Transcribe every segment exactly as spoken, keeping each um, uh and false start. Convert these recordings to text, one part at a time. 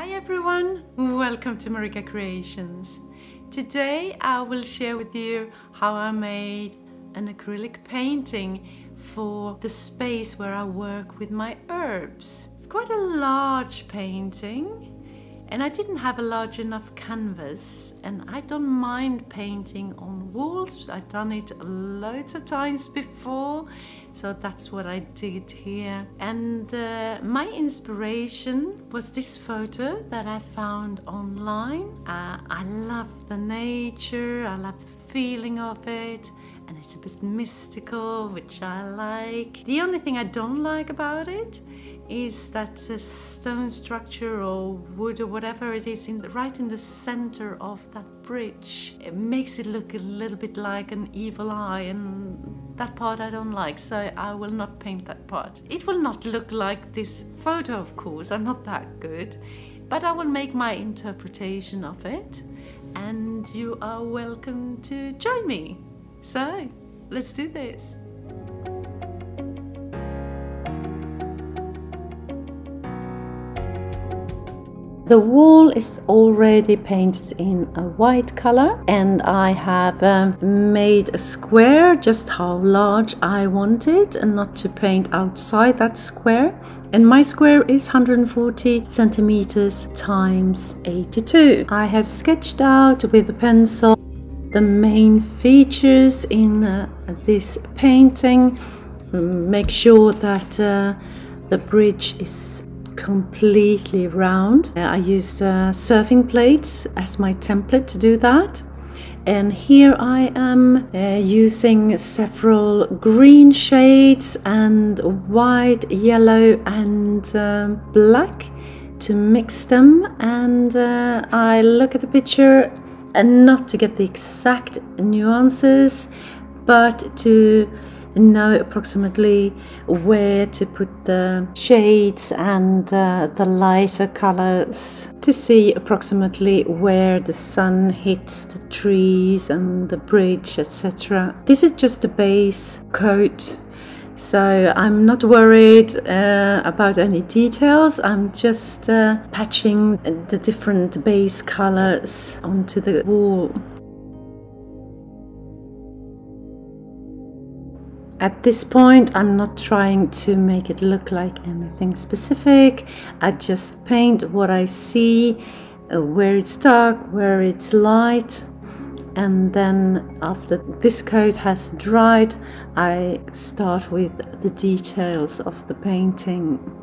Hi everyone, welcome to Marika Creations. Today I will share with you how I made an acrylic painting for the space where I work with my herbs. It's quite a large painting and I didn't have a large enough canvas, and I don't mind painting on walls. I've done it loads of times before, so that's what I did here. And uh, my inspiration was this photo that I found online. Uh, I love the nature, I love the feeling of it, and it's a bit mystical, which I like. The only thing I don't like about it is that a stone structure or wood or whatever it is in the, right in the center of that bridge. It makes it look a little bit like an evil eye, and that part I don't like, so I will not paint that part. It will not look like this photo, of course, I'm not that good, but I will make my interpretation of it, and you are welcome to join me. So, let's do this. The wall is already painted in a white color, and I have um, made a square just how large I want it and not to paint outside that square. And my square is one hundred forty centimeters times eighty-two. I have sketched out with a pencil the main features in uh, this painting. Make sure that uh, the bridge is completely round. I used uh, surfing plates as my template to do that, and here I am uh, using several green shades and white, yellow and uh, black to mix them, and uh, I look at the picture and not to get the exact nuances but to know approximately where to put the shades and uh, the lighter colors, to see approximately where the sun hits the trees and the bridge, et cetera. This is just a base coat, so I'm not worried uh, about any details. I'm just uh, patching the different base colors onto the wall. At this point, I'm not trying to make it look like anything specific. I just paint what I see, where it's dark, where it's light. And then after this coat has dried, I start with the details of the painting.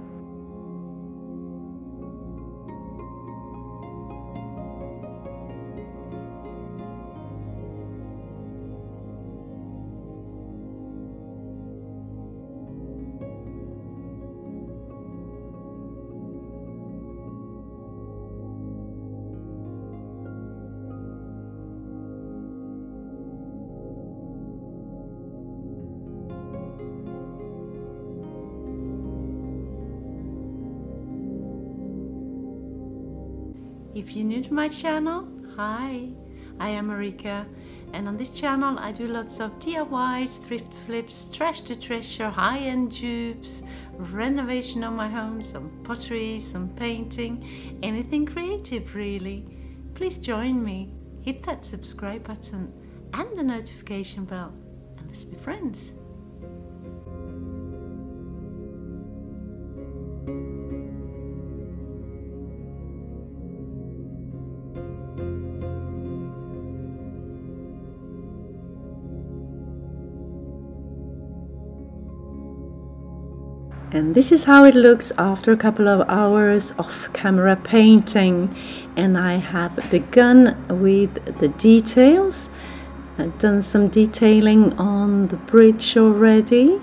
If you're new to my channel, hi, I am Marika, and on this channel I do lots of D I Ys, thrift flips, trash to treasure, high-end dupes, renovation of my home, some pottery, some painting, anything creative really. Please join me, hit that subscribe button and the notification bell, and let's be friends. And this is how it looks after a couple of hours off camera painting. And I have begun with the details. I've done some detailing on the bridge already,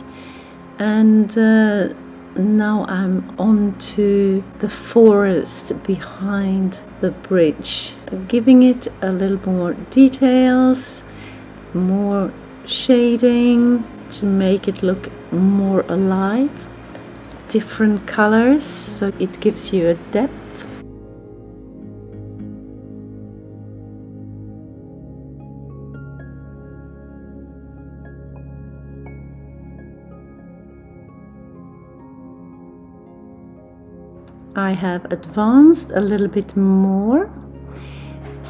and uh, now I'm on to the forest behind the bridge, giving it a little more details, more shading to make it look more alive. Different colors, so it gives you a depth. I have advanced a little bit more,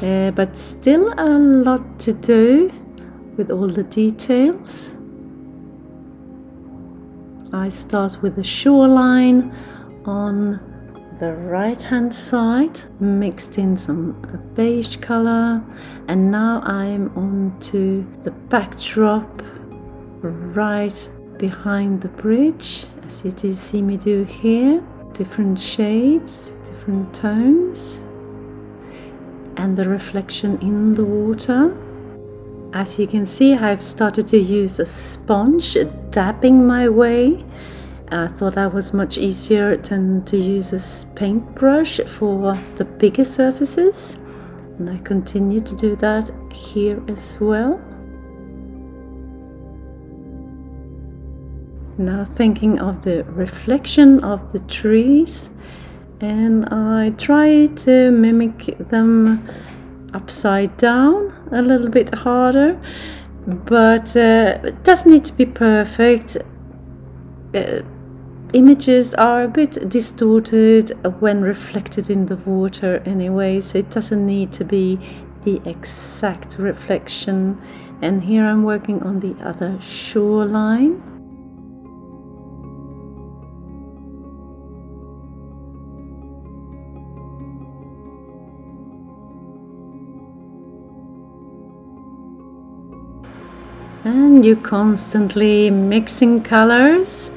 uh, but still a lot to do with all the details. I start with the shoreline on the right hand side, mixed in some beige color, and now I'm on to the backdrop right behind the bridge, as you do see me do here. Different shades, different tones, and the reflection in the water. As you can see, I've started to use a sponge, dabbing my way. I thought that was much easier than to use a paintbrush for the bigger surfaces, and I continue to do that here as well. Now thinking of the reflection of the trees, and I try to mimic them upside down a little bit harder, but uh, it doesn't need to be perfect. Uh, images are a bit distorted when reflected in the water anyway, so it doesn't need to be the exact reflection. And here I'm working on the other shoreline. And you're constantly mixing colors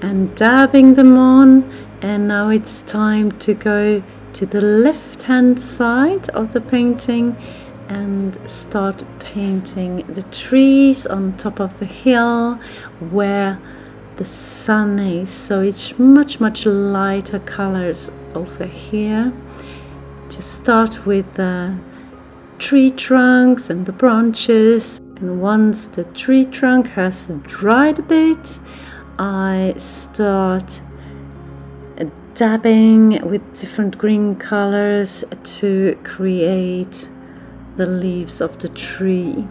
and dabbing them on. And now it's time to go to the left hand side of the painting and start painting the trees on top of the hill where the sun is. So it's much much lighter colors over here. Just start with the tree trunks and the branches. And once the tree trunk has dried a bit, I start dabbing with different green colors to create the leaves of the tree.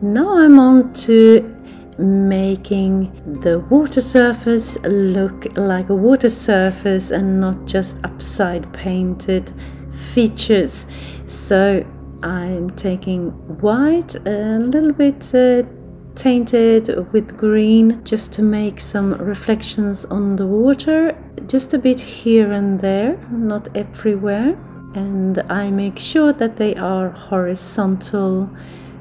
Now I'm on to making the water surface look like a water surface and not just upside painted features. So I'm taking white, a little bit uh, tainted with green, just to make some reflections on the water, just a bit here and there, not everywhere. And I make sure that they are horizontal,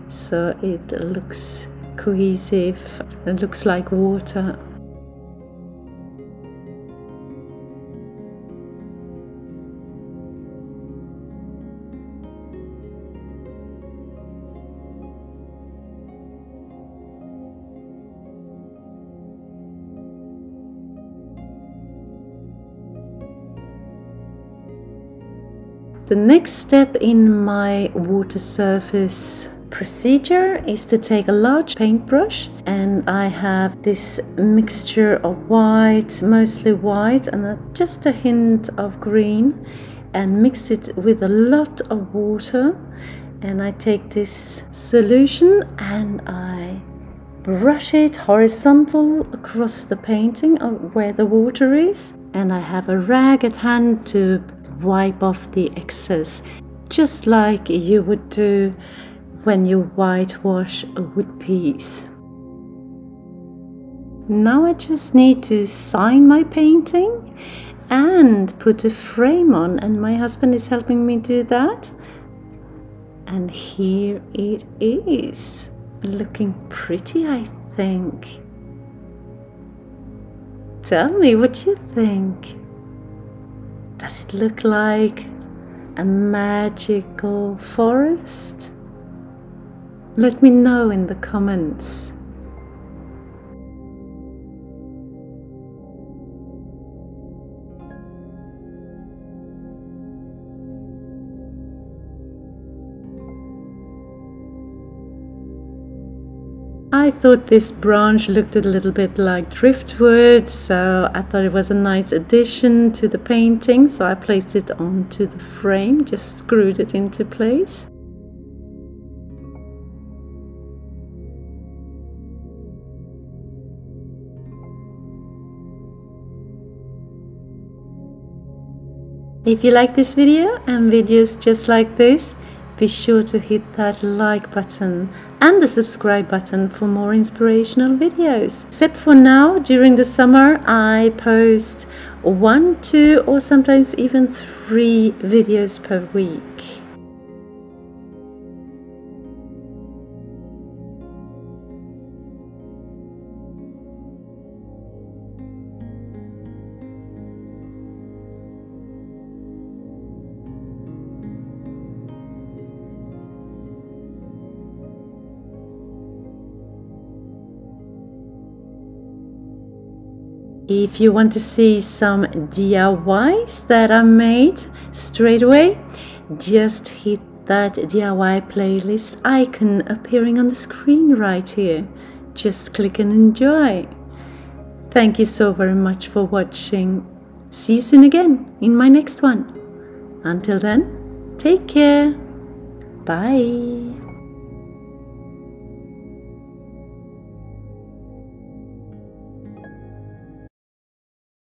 so it looks cohesive, it looks like water. The next step in my water surface procedure is to take a large paintbrush, and I have this mixture of white, mostly white, and a, just a hint of green, and mix it with a lot of water. And I take this solution and I brush it horizontal across the painting of where the water is, and I have a rag at hand to wipe off the excess, just like you would do when you whitewash a wood piece. Now I just need to sign my painting and put a frame on, and my husband is helping me do that. And here it is, looking pretty, I think. Tell me what you think. Does it look like a magical forest? Let me know in the comments. I thought this branch looked a little bit like driftwood, so I thought it was a nice addition to the painting, so I placed it onto the frame, just screwed it into place. If you like this video and videos just like this, be sure to hit that like button and the subscribe button for more inspirational videos. Except for now, during the summer, I post one, two, or sometimes even three videos per week. If you want to see some D I Ys that I made straight away, just hit that D I Y playlist icon appearing on the screen right here. Just click and enjoy. Thank you so very much for watching. See you soon again in my next one. Until then, take care. Bye.